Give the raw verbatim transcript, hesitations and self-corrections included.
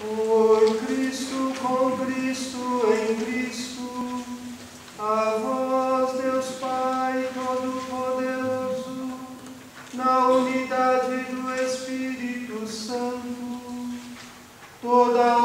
Toda